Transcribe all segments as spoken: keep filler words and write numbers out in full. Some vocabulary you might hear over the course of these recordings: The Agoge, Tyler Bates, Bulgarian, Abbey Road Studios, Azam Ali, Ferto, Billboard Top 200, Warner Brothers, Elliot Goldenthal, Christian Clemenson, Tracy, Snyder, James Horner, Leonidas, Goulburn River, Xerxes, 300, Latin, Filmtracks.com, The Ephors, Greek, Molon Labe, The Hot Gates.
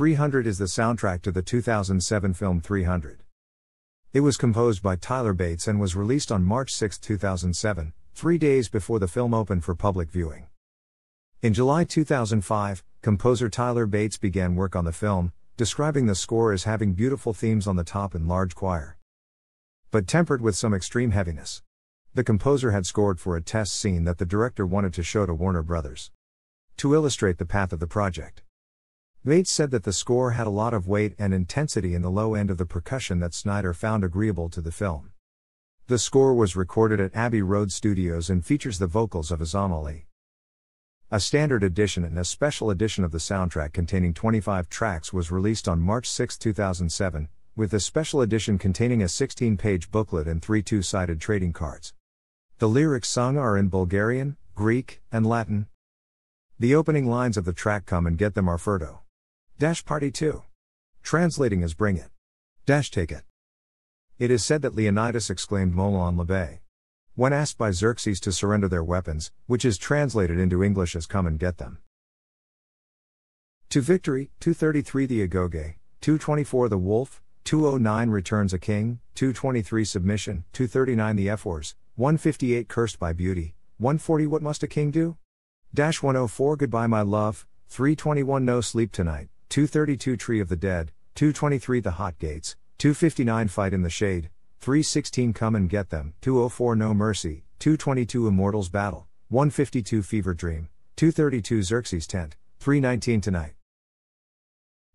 three hundred is the soundtrack to the two thousand seven film three hundred. It was composed by Tyler Bates and was released on March sixth, two thousand seven, three days before the film opened for public viewing. In July two thousand five, composer Tyler Bates began work on the film, describing the score as having beautiful themes on the top and large choir, but tempered with some extreme heaviness. The composer had scored for a test scene that the director wanted to show to Warner Brothers to illustrate the path of the project. Bates said that the score had a lot of weight and intensity in the low end of the percussion that Snyder found agreeable to the film. The score was recorded at Abbey Road Studios and features the vocals of Azam Ali. A standard edition and a special edition of the soundtrack containing twenty-five tracks was released on March sixth, two thousand seven, with the special edition containing a sixteen-page booklet and three two-sided trading cards. The lyrics sung are in Bulgarian, Greek, and Latin. The opening lines of the track "Come and Get Them" are "Ferdo dash party two," translating as "Bring it dash take it." It is said that Leonidas exclaimed "Molon Labe" when asked by Xerxes to surrender their weapons, which is translated into English as "Come and Get Them." To victory, two thirty-three The Agoge, two twenty-four The Wolf, two oh nine Returns a King, two twenty-three Submission, two thirty-nine The Ephors, one fifty-eight Cursed by Beauty, one forty What Must a King Do? one oh four Goodbye My Love, three twenty-one No Sleep Tonight, two thirty-two Tree of the Dead, two twenty-three The Hot Gates, two fifty-nine Fight in the Shade, three sixteen Come and Get Them, two oh four No Mercy, two twenty-two Immortals Battle, one fifty-two Fever Dream, two thirty-two Xerxes' Tent, three nineteen Tonight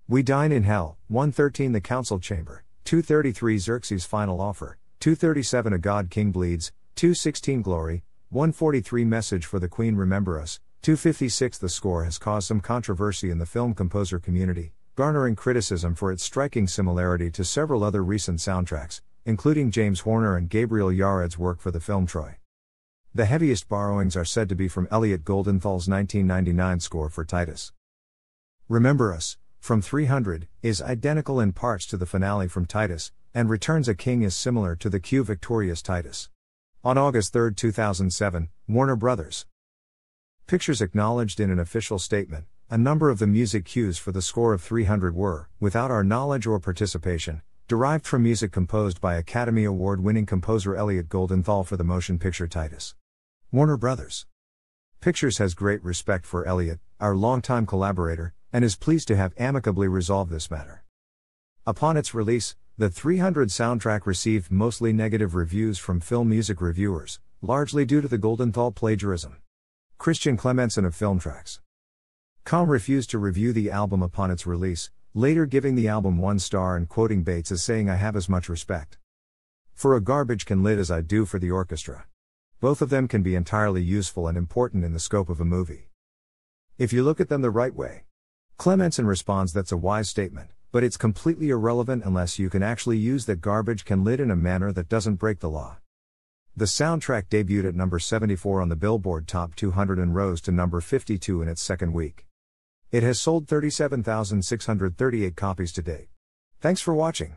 We Dine in Hell, one thirteen The Council Chamber, two thirty-three Xerxes' Final Offer, two thirty-seven A God King Bleeds, two sixteen Glory, one forty-three Message for the Queen Remember Us, two fifty-six The score has caused some controversy in the film composer community, garnering criticism for its striking similarity to several other recent soundtracks, including James Horner and Gabriel Yared's work for the film Troy. The heaviest borrowings are said to be from Elliot Goldenthal's nineteen ninety-nine score for Titus. Remember Us, from three hundred, is identical in parts to the finale from Titus, and Returns a King is similar to the Q Victorious Titus. On August third, two thousand seven, Warner Brothers Pictures acknowledged in an official statement, a number of the music cues for the score of three hundred were, without our knowledge or participation, derived from music composed by Academy Award-winning composer Elliot Goldenthal for the motion picture Titus. Warner Brothers Pictures has great respect for Elliot, our longtime collaborator, and is pleased to have amicably resolved this matter. Upon its release, the three hundred soundtrack received mostly negative reviews from film music reviewers, largely due to the Goldenthal plagiarism. Christian Clemenson of Filmtracks dot com refused to review the album upon its release, later giving the album one star and quoting Bates as saying, "I have as much respect for a garbage can lid as I do for the orchestra. Both of them can be entirely useful and important in the scope of a movie, if you look at them the right way." Clemenson responds, "That's a wise statement, but it's completely irrelevant unless you can actually use that garbage can lid in a manner that doesn't break the law." The soundtrack debuted at number seventy-four on the Billboard Top two hundred and rose to number fifty-two in its second week. It has sold thirty-seven thousand six hundred thirty-eight copies to date. Thanks for watching.